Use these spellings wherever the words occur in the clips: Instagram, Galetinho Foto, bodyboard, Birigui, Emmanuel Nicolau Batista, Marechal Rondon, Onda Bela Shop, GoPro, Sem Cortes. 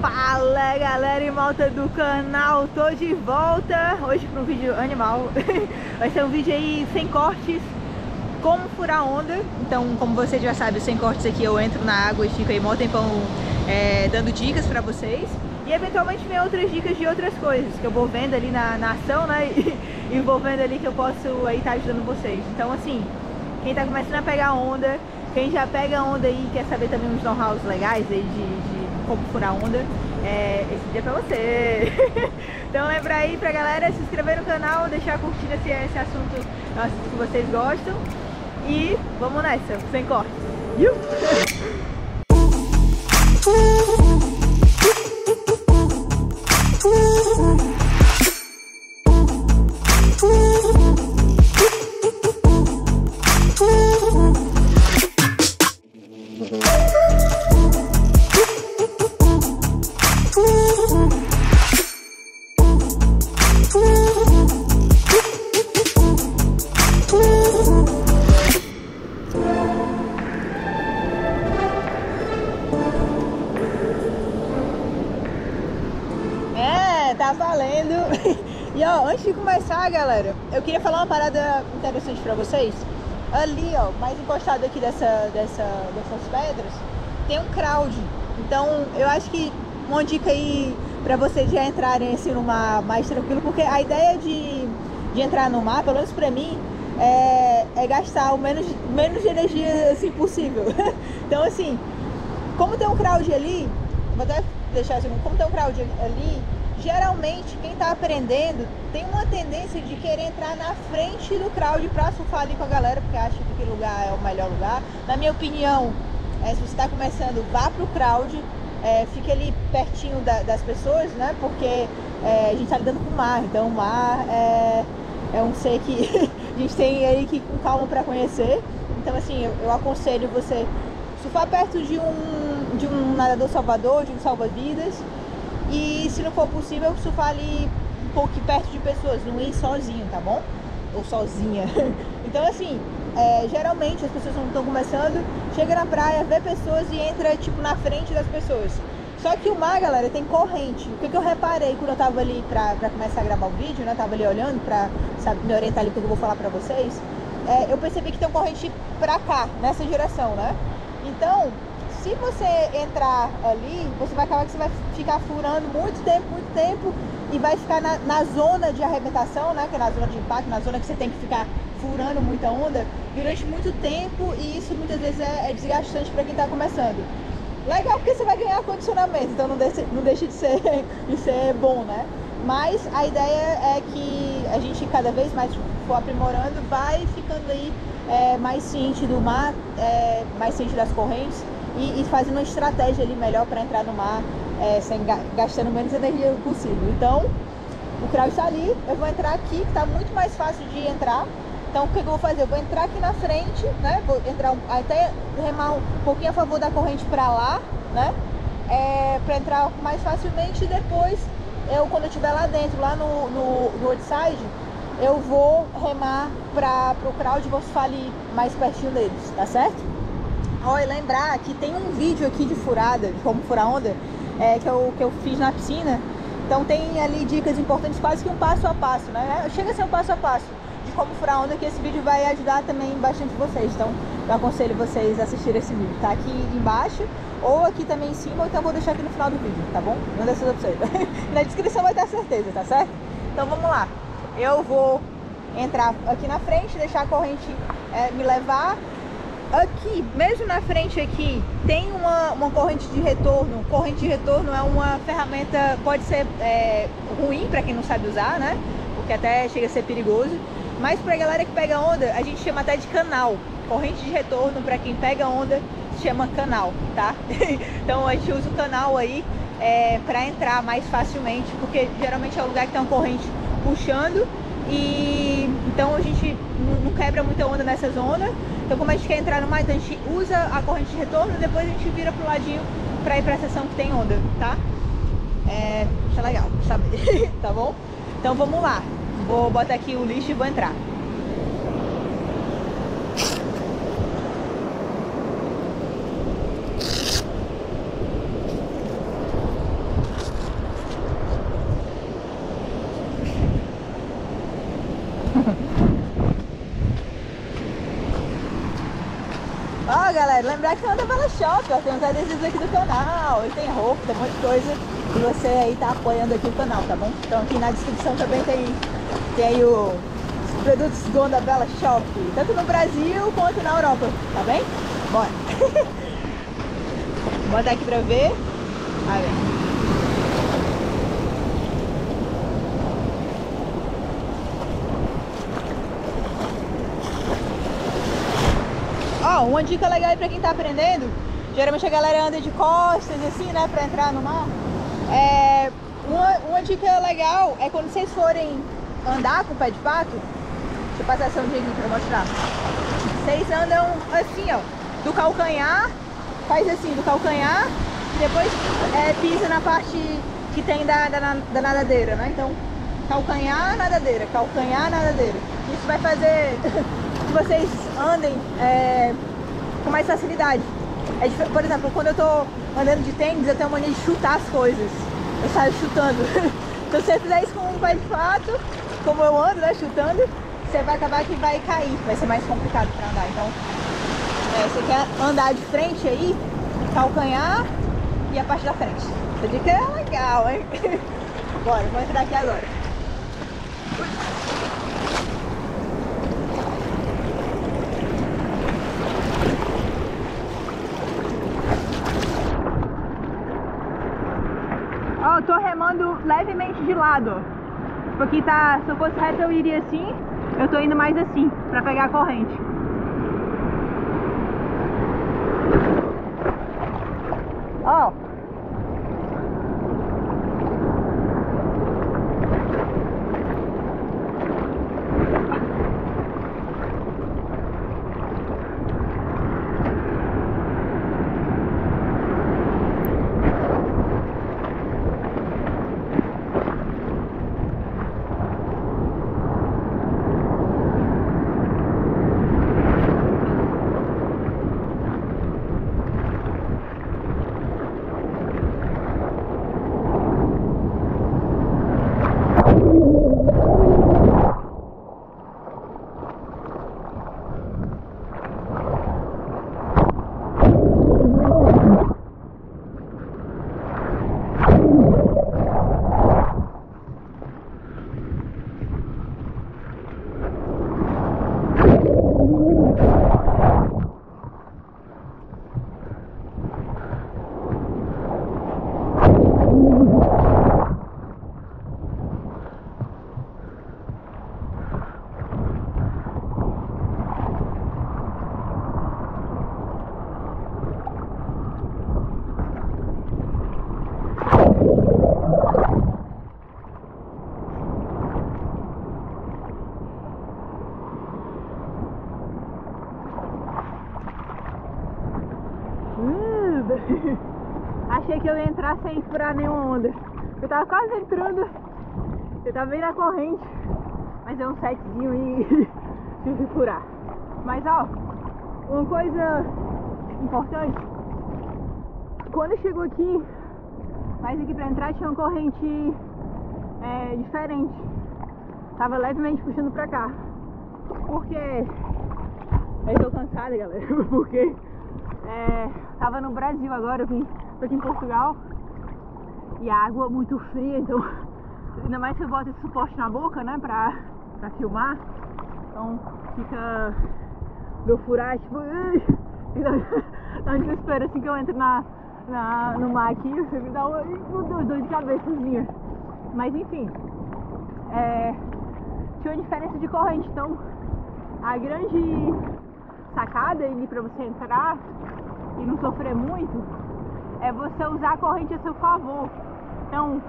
Fala galera e malta do canal, tô de volta hoje para um vídeo animal. Vai ser um vídeo aí sem cortes, como furar onda. Então, como vocês já sabem, sem cortes aqui eu entro na água e fico aí mó tempão dando dicas pra vocês. E eventualmente vem outras dicas de outras coisas que eu vou vendo ali na ação, né? E vou vendo ali que eu posso aí tá ajudando vocês. Então assim, quem tá começando a pegar onda, quem já pega onda aí e quer saber também uns know-hows legais aí de como furar onda, esse dia é pra você. Então lembra aí pra galera se inscrever no canal, deixar curtindo esse assunto, que vocês gostam. E vamos nessa, sem cortes. Tá valendo. E ó, antes de começar, galera, eu queria falar uma parada interessante pra vocês. Ali ó, mais encostado aqui dessas pedras, tem um crowd. Então eu acho que uma dica aí pra vocês já entrarem assim no mar mais tranquilo, porque a ideia de entrar no mar, pelo menos pra mim, é gastar o menos de energia assim possível. Então assim, como tem um crowd ali, vou até deixar assim, como tem um crowd ali, geralmente quem tá aprendendo tem uma tendência de querer entrar na frente do crowd pra surfar ali com a galera, porque acha que aquele lugar é o melhor lugar. Na minha opinião, se você tá começando, vá pro crowd, fique ali pertinho das pessoas, né? Porque a gente tá lidando com o mar, então o mar é um ser que a gente tem aí que ir com calma pra conhecer. Então assim, eu aconselho você surfar perto de um nadador salvador, de um salva-vidas. E se não for possível, surfar ali um pouco perto de pessoas, não ir sozinho, tá bom? Ou sozinha. Então assim, geralmente as pessoas não estão começando, chega na praia, vê pessoas e entra tipo na frente das pessoas. Só que o mar, galera, tem corrente. O que eu reparei quando eu tava ali pra começar a gravar o vídeo, né? Eu tava ali olhando pra, sabe, me orientar ali o que eu vou falar pra vocês. Eu percebi que tem uma corrente pra cá, nessa direção, né? Então, se você entrar ali, você vai acabar que você vai ficar furando muito tempo e vai ficar na zona de arrebentação, né? Que é na zona de impacto, na zona que você tem que ficar furando muita onda durante muito tempo, e isso muitas vezes é desgastante para quem está começando. Legal, porque você vai ganhar condicionamento, então não deixa de ser bom, né? Mas a ideia é que a gente cada vez mais for aprimorando, vai ficando aí mais ciente do mar, mais ciente das correntes, e fazendo uma estratégia ali melhor para entrar no mar, gastando menos energia possível. Então, o crowd está ali, eu vou entrar aqui, que está muito mais fácil de entrar. Então, o que eu vou fazer? Eu vou entrar aqui na frente, né? Vou entrar até remar um pouquinho a favor da corrente para lá, né? Para entrar mais facilmente. E depois, quando eu estiver lá dentro, lá no outside, eu vou remar para o crowd e vou surfar ali mais pertinho deles, tá certo? Ó, e lembrar que tem um vídeo aqui de furada, de como furar onda, que eu fiz na piscina. Então tem ali dicas importantes, quase que um passo a passo, né? Chega a ser um passo a passo de como furar onda, que esse vídeo vai ajudar também bastante vocês. Então eu aconselho vocês a assistirem esse vídeo. Tá aqui embaixo, ou aqui também em cima, ou então eu vou deixar aqui no final do vídeo, tá bom? Uma dessas opções. Na descrição vai ter certeza, tá certo? Então vamos lá. Eu vou entrar aqui na frente, deixar a corrente me levar. Aqui, mesmo na frente aqui, tem uma corrente de retorno. Corrente de retorno é uma ferramenta, pode ser ruim para quem não sabe usar, né? Porque até chega a ser perigoso. Mas pra galera que pega onda, a gente chama até de canal. Corrente de retorno, pra quem pega onda, se chama canal, tá? Então a gente usa o canal aí pra entrar mais facilmente, porque geralmente é o lugar que tem uma corrente puxando. E então a gente não quebra muita onda nessa zona. Então, como a gente quer entrar no mar, então a gente usa a corrente de retorno e depois a gente vira pro ladinho pra ir pra seção que tem onda, tá? Tá legal, sabe? Tá bom? Então vamos lá. Vou botar aqui o lixo e vou entrar. galera, lembrar que é Onda Bela Shop, ó, tem uns adesivos aqui do canal, e tem roupa, tem um monte de coisa que você aí tá apoiando aqui o canal, tá bom? Então aqui na descrição também tem aí os produtos do Onda Bela Shop, tanto no Brasil quanto na Europa, tá bem? Bora! Vou botar aqui pra ver. Aí, vem. Uma dica legal aí pra quem tá aprendendo, geralmente a galera anda de costas assim, né, pra entrar no mar. Uma dica legal é quando vocês forem andar com o pé de pato, deixa eu passar essa ondinha aqui pra mostrar. Vocês andam assim, ó, do calcanhar, faz assim, do calcanhar, e depois pisa na parte que tem da nadadeira, né, então calcanhar, nadadeira. Isso vai fazer que vocês andem com mais facilidade. Por exemplo, quando eu tô andando de tênis, eu tenho mania de chutar as coisas. Eu saio chutando. Então se você fizer isso com um pé de pato, como eu ando, né, chutando, você vai acabar que vai cair. Vai ser mais complicado para andar. Então, você quer andar de frente aí, calcanhar e a parte da frente. Essa dica é legal, hein? Bora, vou entrar aqui agora. Ó, eu tô remando levemente de lado. Tipo, aqui tá, se eu fosse reto eu iria assim, eu tô indo mais assim, pra pegar a corrente. Ó. Achei que eu ia entrar sem furar nenhuma onda. Eu tava quase entrando. Eu tava bem na corrente. Mas é um setzinho e tive que furar. Mas ó, uma coisa importante. Quando eu chego aqui, mas aqui pra entrar tinha uma corrente diferente. Tava levemente puxando pra cá. Porque eu tô cansada, galera. Porque tava no Brasil agora, eu vim aqui em Portugal e a água é muito fria, então ainda mais que eu boto esse suporte na boca, né, pra filmar, então fica meu furar, tipo, dá um desespero assim que eu entro no mar aqui, eu sempre dá uma dor de cabeçazinha, mas enfim, tinha uma diferença de corrente, então a grande sacada ali pra você entrar e não sofrer muito é você usar a corrente a seu favor. Então,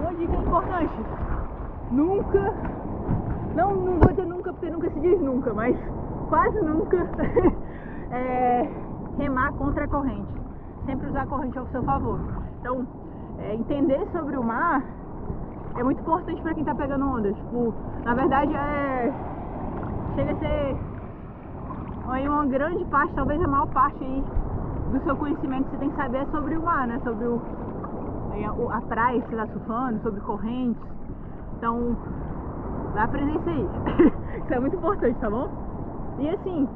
uma dica importante: nunca, não vou dizer nunca porque nunca se diz nunca, mas quase nunca remar contra a corrente. Sempre usar a corrente ao seu favor. Então, entender sobre o mar é muito importante para quem tá pegando onda. Tipo, na verdade, chega a ser uma grande parte, talvez a maior parte aí do seu conhecimento que você tem que saber é sobre o mar, né? Sobre a praia que você está surfando, sobre correntes. Então, vai aprender isso aí. Isso é muito importante, tá bom? E assim,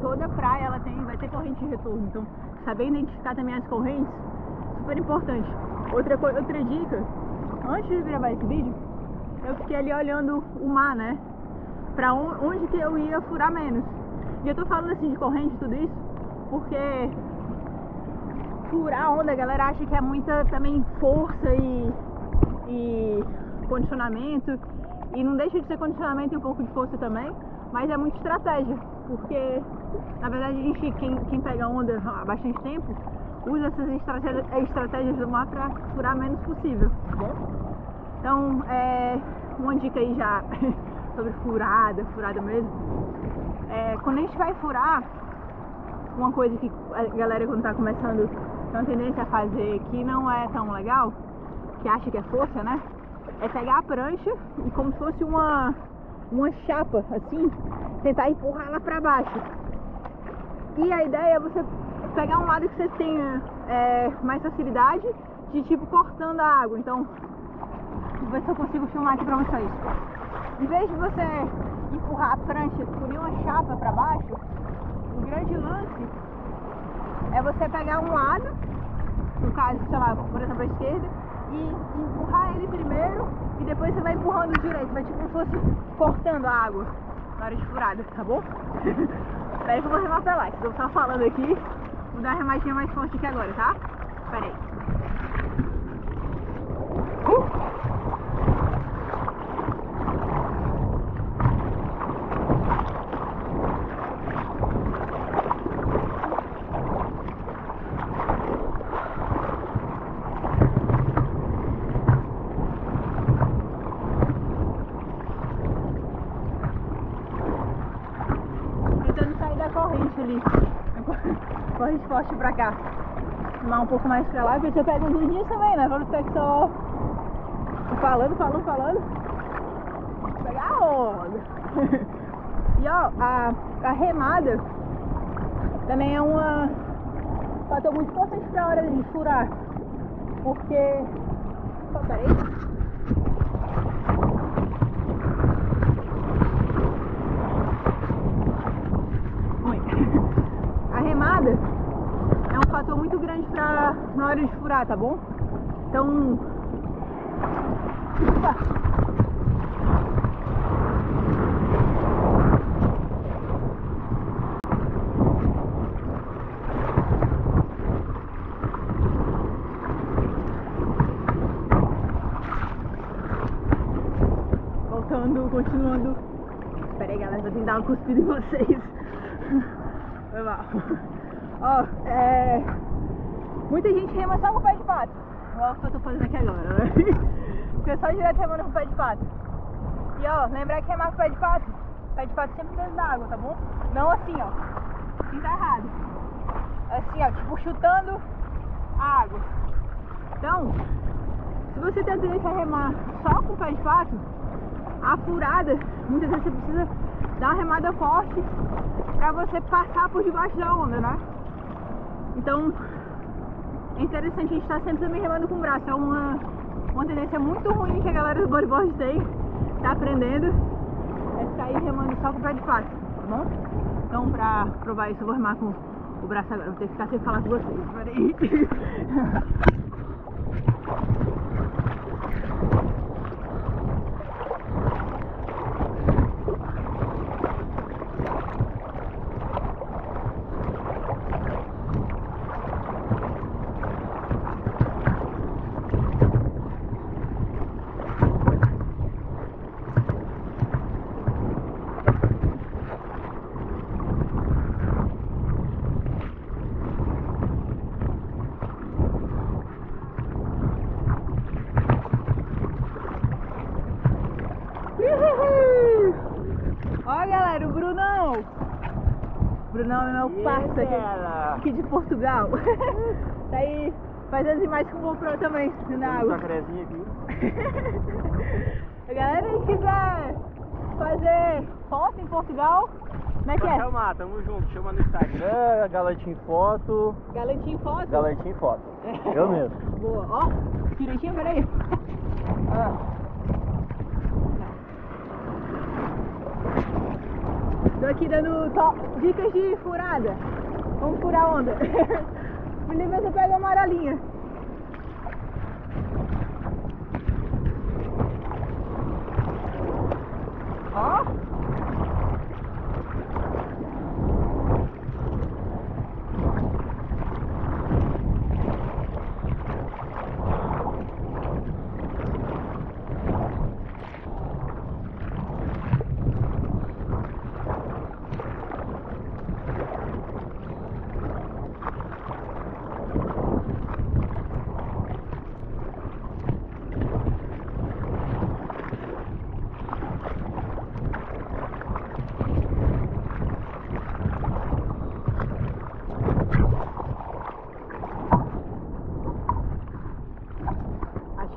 toda praia ela tem, vai ter corrente de retorno, então saber identificar também as correntes, super importante. Outra dica, antes de gravar esse vídeo, eu fiquei ali olhando o mar, né, pra onde que eu ia furar menos. E eu tô falando assim de corrente e tudo isso, porque furar onda, a galera acha que é muita também força e condicionamento, e não deixa de ser condicionamento e um pouco de força também, mas é muita estratégia, porque na verdade a gente, quem pega onda há bastante tempo, usa essas estratégias do mar para furar menos possível, tá bom? Então, uma dica aí já sobre furada mesmo, quando a gente vai furar, uma coisa que a galera quando tá começando tem uma tendência a fazer que não é tão legal, que acha que é força, né? É pegar a prancha e como se fosse uma chapa, assim, tentar empurrar ela pra baixo. E a ideia é você pegar um lado que você tenha mais facilidade de tipo cortando a água. Então, vou ver se eu consigo filmar aqui pra vocês. Em vez de você empurrar a prancha por uma chapa pra baixo, o grande lance é você pegar um lado, no caso, sei lá, por exemplo, a esquerda, e empurrar ele primeiro e depois você vai empurrando direito, vai tipo como se fosse cortando a água na hora de furada, tá bom? Espera que eu vou rematar lá, que eu tô falando aqui, vou dar uma remadinha mais forte aqui agora, tá? Espera aí. Ali, corrente forte pra cá, tomar um pouco mais pra lá, porque você pega uns dias também, né? Vamos ficar só falando, pegar a onda. E ó, a remada também é um fator muito importante pra hora de furar, porque só peraí. Muito grande pra, na hora de furar, tá bom? Então, opa. Continuando. Espera aí, galera, vou tentar uma cuspida em vocês. Foi mal. Ó, muita gente rema só com o pé de pato. Olha o que eu tô fazendo aqui agora, né? Porque eu só direto remando com o pé de pato. E ó, lembrar que remar com o pé de pato. O pé de pato sempre dentro da água, tá bom? Não assim, ó. Assim tá errado. Assim, ó, tipo chutando a água. Então, se você tem a tendência a remar só com o pé de pato, a furada, muitas vezes você precisa dar uma remada forte pra você passar por debaixo da onda, né? Então, é interessante a gente estar sempre também remando com o braço. É uma tendência muito ruim que a galera do bodyboard tem, tá aprendendo, é sair remando só com o pé de pato, tá bom? Então, pra provar isso, eu vou remar com o braço agora. Vou ter que ficar sem falar com vocês. Peraí. Brunão é meu parceiro aqui de Portugal. Tá aí fazendo as imagens com o GoPro também na água. A galera que quiser fazer foto em Portugal, como é que é? Chamar, tamo junto, chama no Instagram, Galetinho Foto. Galetinho Foto? Galetinho Foto. Eu mesmo. Boa, ó, direitinho, peraí. Ah. Tô aqui dando dicas de furada. Vamos furar onda. Primeiro você pega a amarelinha. Ó.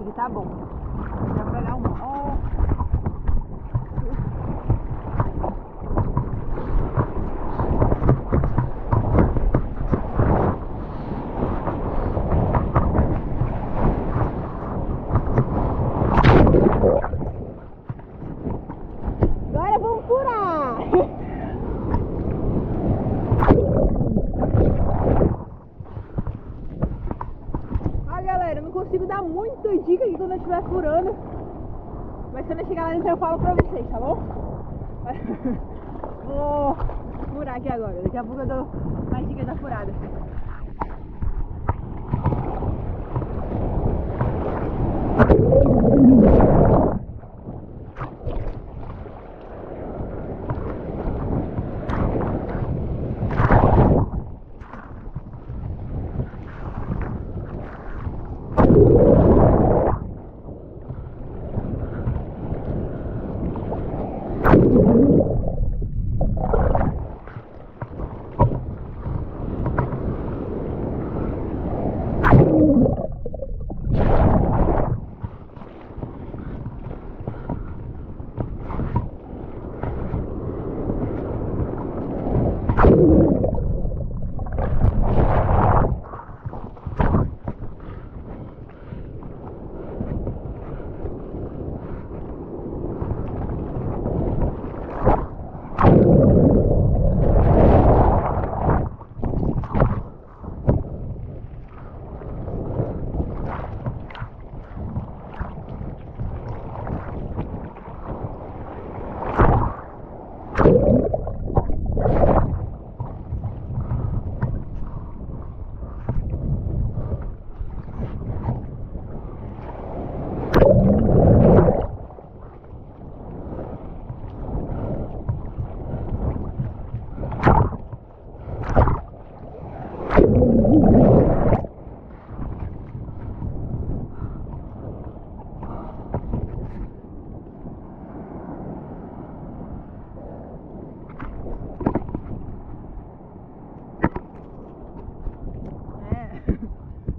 Ele tá bom. Já vai dar uma. Ó. Agora vamos furar. Eu consigo dar muita dica aqui quando eu estiver furando, mas quando eu chegar lá dentro eu falo pra vocês, tá bom? Vou furar aqui agora, daqui a pouco eu dou mais dicas da furada.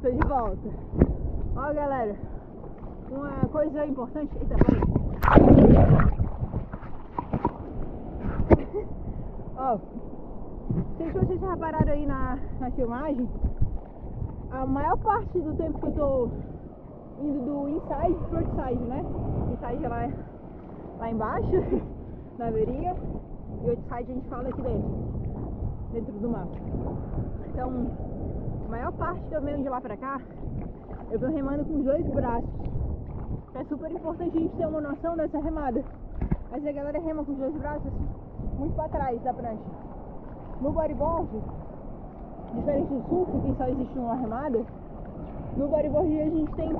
Tô de volta. Ó, galera, uma coisa importante. Eita, peraí. Ó, vocês repararam aí na filmagem, a maior parte do tempo que eu tô indo do inside pro outside, né? Inside é lá embaixo, na beirinha, e outside a gente fala aqui dentro do mapa. Então, a maior parte que eu venho de lá pra cá, eu venho remando com os dois braços. É super importante a gente ter uma noção dessa remada. Mas a galera rema com os dois braços muito pra trás da prancha. No bodyboard, diferente do surf, que só existe uma remada, no bodyboard a gente tem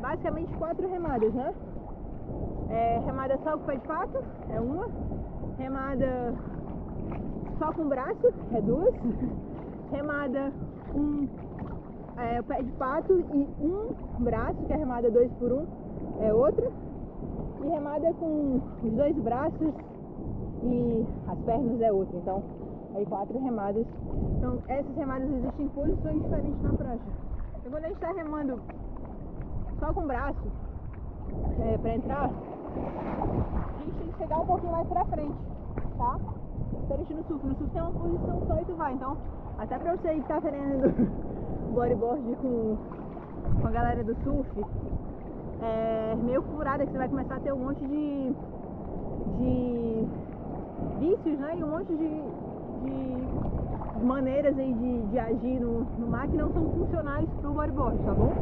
basicamente quatro remadas, né? Remada só com pé de pato, é uma. Remada só com braço, é duas. Remada pé de pato e um braço, que é remada 2x1, é outra. E remada com os dois braços e as pernas é outra. Então, aí quatro remadas. Então, essas remadas existem em posições diferentes na prancha. Então, quando a gente está remando só com o braço, para entrar, a gente tem que chegar um pouquinho mais para frente, tá? Diferente no surf. No surf tem uma posição só e tu vai, então... Até pra você que tá fazendo bodyboard com a galera do surf, meio furada que você vai começar a ter um monte de vícios, né? E um monte de maneiras aí de agir no mar que não são funcionais pro bodyboard, tá bom?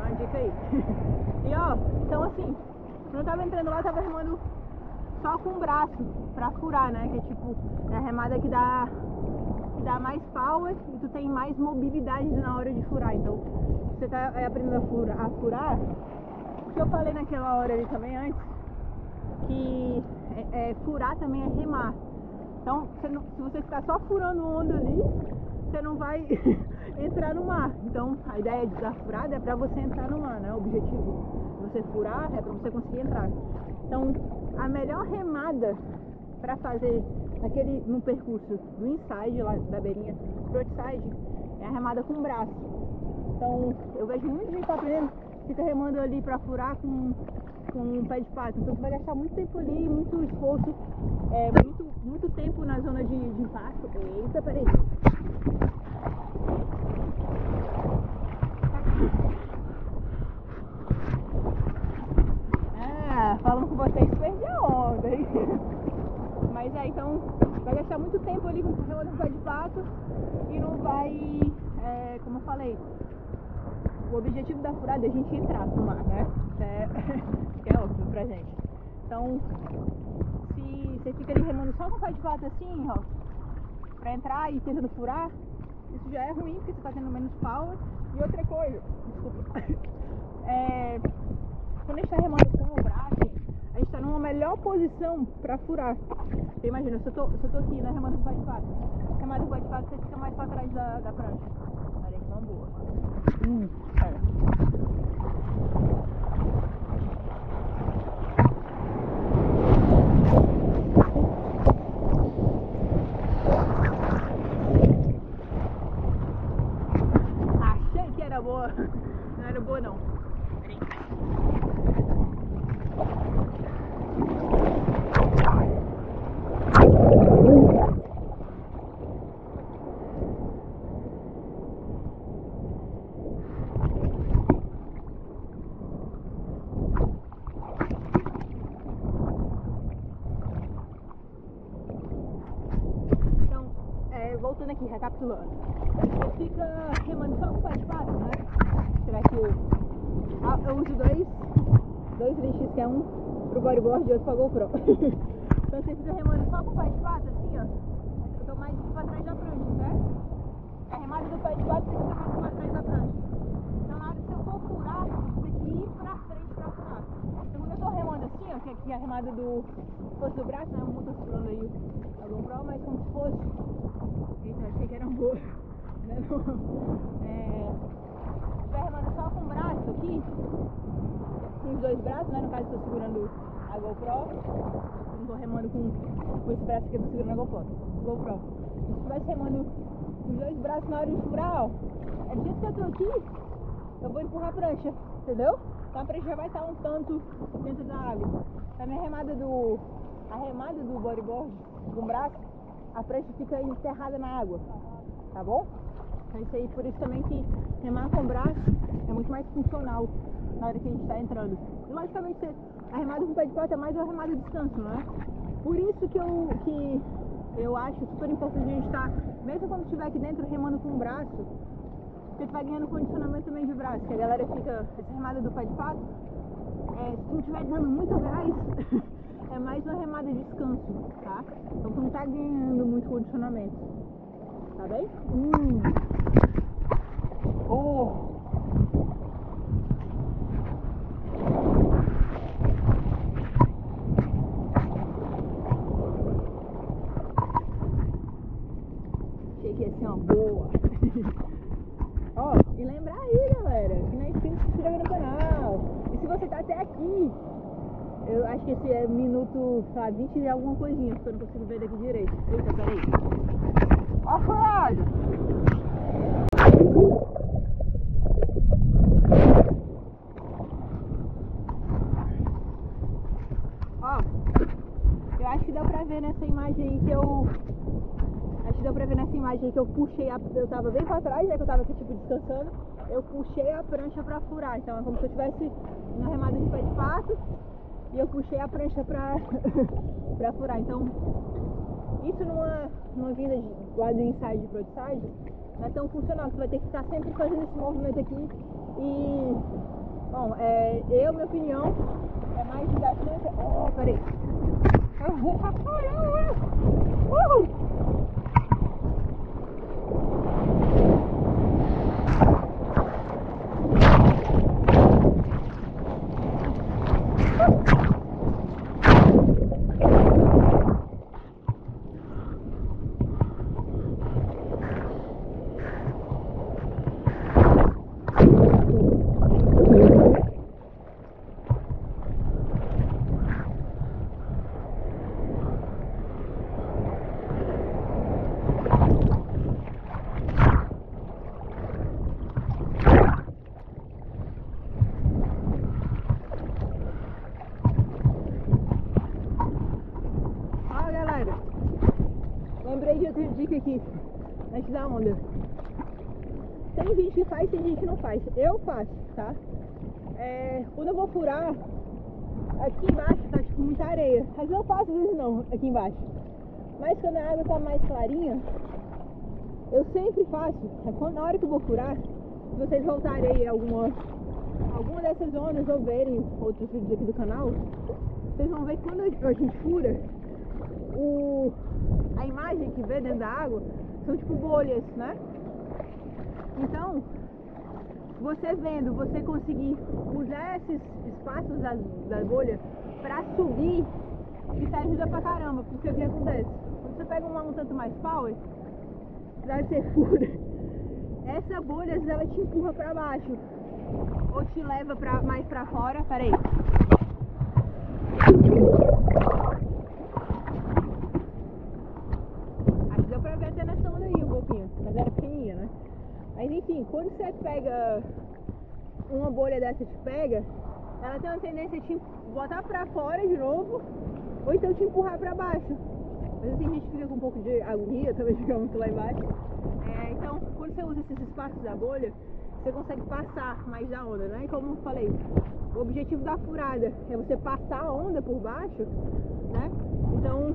Uma dica aí. E ó, então assim, eu não tava entrando lá, eu tava remando só com o braço pra furar, né? Que é tipo, é a remada que dá mais power e tu tem mais mobilidade na hora de furar. Então, você tá aprendendo a furar, que eu falei naquela hora ali também antes, que furar também é remar. Então, se você ficar só furando onda ali, você não vai entrar no mar. Então, a ideia da furada é pra você entrar no mar, né? O objetivo de você furar é pra você conseguir entrar. Então, a melhor remada pra fazer no percurso do inside, lá da beirinha pro outside, é a remada com o braço. Então, eu vejo muita gente que tá aprendendo, fica remando ali pra furar com um pé de pato. Então, você vai gastar muito tempo ali, muito esforço, muito tempo na zona de impacto. Eita, peraí. Ah, falando com vocês, perdi a onda, hein? Mas é, então vai gastar muito tempo ali com o remando com pé de pato e não vai, como eu falei, o objetivo da furada é a gente entrar no mar, né? É óbvio pra gente. Então, se você fica ali remando só com o pé de pato assim, ó, pra entrar e tentando furar, isso já é ruim porque você tá tendo menos power. E outra coisa, desculpa, quando a gente tá remando com o braço, a gente tá numa melhor posição pra furar. Você imagina, se eu tô aqui, né, remando com o pé de pato, remando com o pé de pato, você fica mais pra trás da prancha. Olha que mão boa. Achei que era boa. Não era boa, não. Voltando aqui, recapitulando, você fica remando só com o pé de pato, né? Será que eu uso dois lixos, que é um pro bodyboard e outro pra GoPro. Então você fica remando só com o pé de pato, assim, ó. Eu tô mais pra trás da prancha, certo? A remada do pé de pato, você fica mais pra trás da prancha. Então na hora que eu for furar, você tem que ir pra frente pra furar. Então quando eu tô remando assim, ó, que aqui é a remada do braço, né? Eu não tô furando aí a GoPro, mas como se fosse... Eita, achei que era um bolo. Se vai remando só com o braço aqui, com os dois braços, né? No caso, estou segurando a GoPro. Eu não tô remando com esse braço que eu tô segurando a GoPro. Se estivesse remando com os dois braços na hora de furar, ó, do jeito que eu tô aqui, eu vou empurrar a prancha, entendeu? Então a prancha já vai estar um tanto dentro da água. Na minha remada do bodyboard com o braço, a prancha fica enterrada na água, tá bom? É isso aí, por isso também que remar com o braço é muito mais funcional na hora que a gente está entrando. E logicamente, a remada com o pé de pato é mais uma remada de descanso, né? Por isso que eu acho super importante a gente estar, mesmo quando estiver aqui dentro, remando com o braço, você vai ganhando condicionamento também de braço, que a galera fica, essa remada do pé de pato, se não estiver dando muito gás, é mais uma remada de descanso, tá? Então tu não tá ganhando muito condicionamento, tá bem? Oh! Achei que ia ser uma boa! Ó, e lembra aí, galera, que não é inscrito, se inscreve no canal! E se você tá até aqui, eu acho que esse é minuto, sabe, 20 e alguma coisinha, porque eu não consigo ver daqui direito. Eita, peraí. Ó, furada! Ó, eu acho que deu pra ver nessa imagem aí que eu... puxei a... Eu tava bem pra trás, né, que eu tava aqui, tipo, descansando. Eu puxei a prancha pra furar, então é como se eu tivesse uma remada de pé de pato. E eu puxei a prancha pra furar, então Isso numa vinda lá do inside para o outside não é tão funcional, você vai ter que estar sempre fazendo esse movimento aqui. E, bom, minha opinião, é mais desgastante. Oh, peraí. Lembrei de outra dica aqui, antes da onda. Tem gente que faz, tem gente que não faz. Eu faço, tá? Quando eu vou furar, aqui embaixo tá tipo muita areia. Às vezes eu faço, às vezes não, aqui embaixo. Mas quando a água tá mais clarinha, eu sempre faço. Na hora que eu vou furar, se vocês voltarem aí alguma dessas zonas ou verem outros vídeos aqui do canal, vocês vão ver que quando a gente fura, a imagem que vê dentro da água são tipo bolhas, né? Então, você vendo, você conseguir usar esses espaços da bolha pra subir, isso ajuda pra caramba, porque o que acontece? Quando você pega um tanto mais power, daí você fura, essa bolha às vezes ela te empurra pra baixo, ou te leva mais pra fora, peraí. Mas enfim, quando você pega uma bolha dessa, te pega, ela tem uma tendência de te botar pra fora de novo, ou então te empurrar pra baixo. Mas assim, a gente fica com um pouco de agonia, também fica muito lá embaixo. Então, quando você usa esses espaços da bolha, você consegue passar mais da onda, né? E como eu falei, o objetivo da furada é você passar a onda por baixo, né? Então,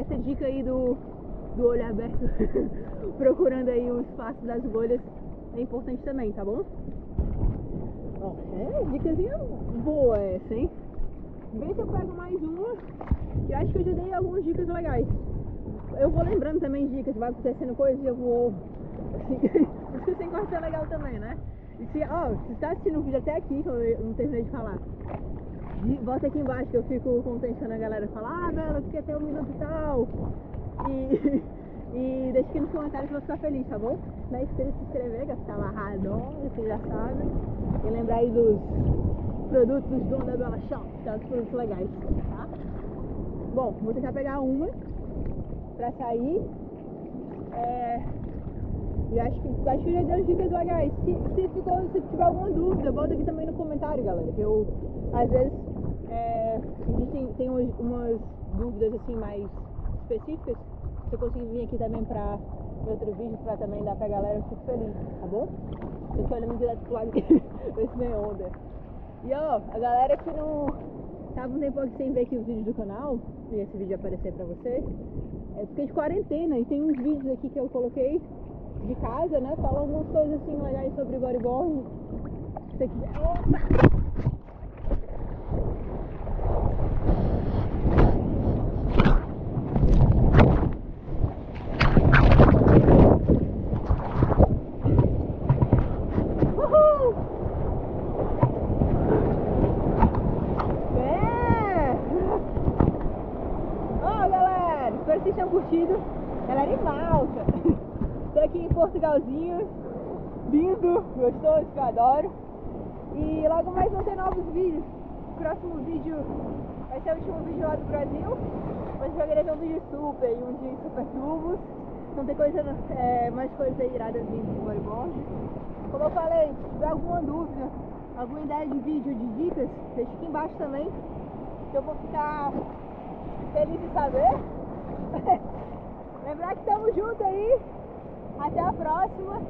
essa dica aí do olho aberto procurando aí o espaço das bolhas é importante também, tá bom? Ó, dicasinha boa essa, hein? Vê se eu pego mais uma, e acho que eu já dei algumas dicas legais. Eu vou lembrando também dicas, vai acontecendo coisas, eu vou assim, tem coisa que é legal também, né? E se tá assistindo o vídeo até aqui, que eu não terminei de falar, bota aqui embaixo que eu fico contentando a galera falar, Bela, fica até um minuto e tal. E deixa aqui nos comentários que eu vou ficar feliz, tá bom? Não esqueça de se inscrever, que tá amarrado, vocês já sabem. E lembrar aí dos produtos do Onda Bela Shop, que são os produtos legais, tá? Bom, vou tentar pegar uma pra sair. E acho que já deu dicas legais. Se tiver alguma dúvida, bota aqui também no comentário, galera. Que eu, às vezes, a gente tem umas dúvidas assim mais específicas, se eu conseguir vir aqui também pra outro vídeo, pra também dar pra galera, eu fico feliz, tá bom? Eu tô olhando direto pro lado desse meio onda. E ó, a galera que não tava um tempo aqui sem ver aqui os vídeos do canal, e esse vídeo aparecer pra você, eu fiquei de quarentena e tem uns vídeos aqui que eu coloquei de casa, né? Fala algumas coisas assim legais sobre bodyboard. Isso aqui é outra. Ela era em Malta. Estou aqui em Portugalzinho, lindo, gostoso, que eu adoro. E logo mais vão ter novos vídeos. O próximo vídeo vai ser o último vídeo lá do Brasil. Mas eu queria ter um vídeo super e um de super tubos. Então tem mais coisas aí iradas vindo do bodyboard. Como eu falei, se tiver alguma dúvida, alguma ideia de vídeo, de dicas, deixa aqui embaixo também. Eu vou ficar feliz de saber. Lembrar que estamos juntos aí. Até a próxima.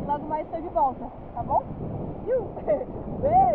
E logo mais estou de volta, tá bom? Beijo!